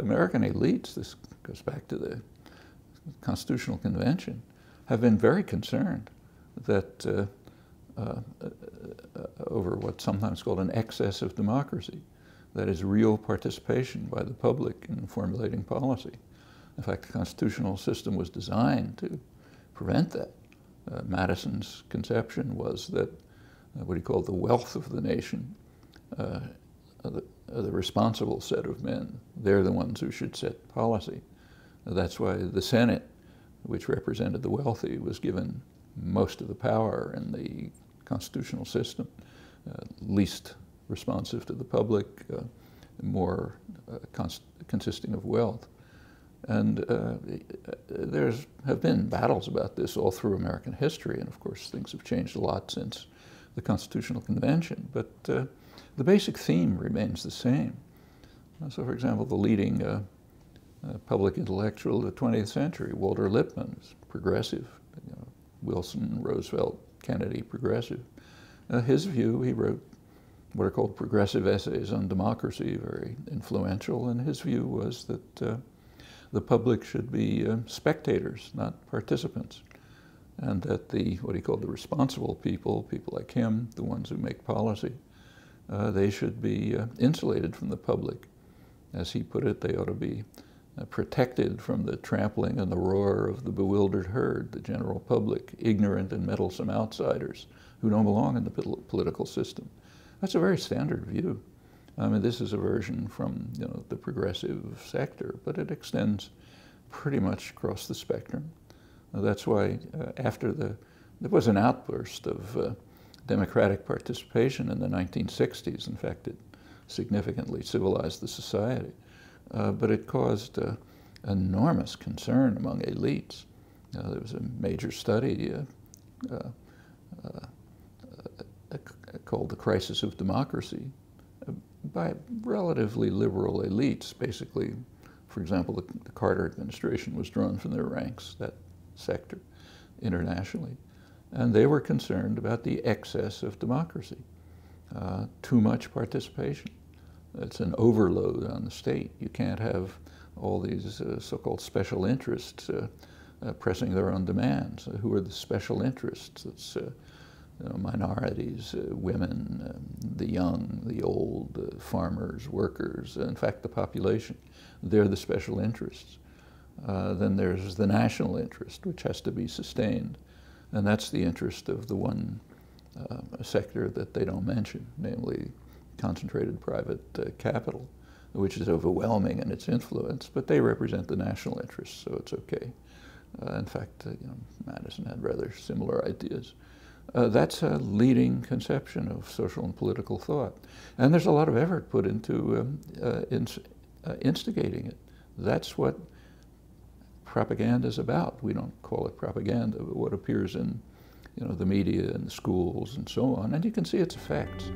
American elites, this goes back to the Constitutional Convention, have been very concerned that over what's sometimes called an excess of democracy, that is real participation by the public in formulating policy. In fact, the constitutional system was designed to prevent that. Madison's conception was that what he called the wealth of the nation, the responsible set of men, they're the ones who should set policy. That's why the Senate, which represented the wealthy, was given most of the power in the constitutional system, least responsive to the public, more consisting of wealth. And there have been battles about this all through American history, and of course things have changed a lot since the Constitutional Convention, but the basic theme remains the same. So for example, the leading public intellectual of the 20th century, Walter Lippmann, is progressive, you know, Wilson, Roosevelt, Kennedy, progressive. His view, he wrote what are called progressive essays on democracy, very influential, and his view was that the public should be spectators, not participants, and that the, what he called the responsible people, people like him, the ones who make policy, they should be insulated from the public. As he put it, they ought to be protected from the trampling and the roar of the bewildered herd, the general public, ignorant and meddlesome outsiders who don't belong in the political system. That's a very standard view. I mean, this is a version from, you know, the progressive sector, but it extends pretty much across the spectrum. That's why after there was an outburst of democratic participation in the 1960s. In fact, it significantly civilized the society, but it caused enormous concern among elites. There was a major study called The Crisis of Democracy, by relatively liberal elites. Basically, for example, the Carter administration was drawn from their ranks, that sector, internationally. And they were concerned about the excess of democracy, too much participation. It's an overload on the state. You can't have all these so-called special interests pressing their own demands. Who are the special interests? It's you know, minorities, women, the young, the old, farmers, workers, in fact the population. They're the special interests. Then there's the national interest, which has to be sustained, and that's the interest of the one sector that they don't mention, namely concentrated private capital, which is overwhelming in its influence, but they represent the national interest, so it's okay. In fact, you know, Madison had rather similar ideas. That's a leading conception of social and political thought. And there's a lot of effort put into instigating it. That's what propaganda is about. We don't call it propaganda, but what appears in, you know, the media and the schools and so on. And you can see its effects.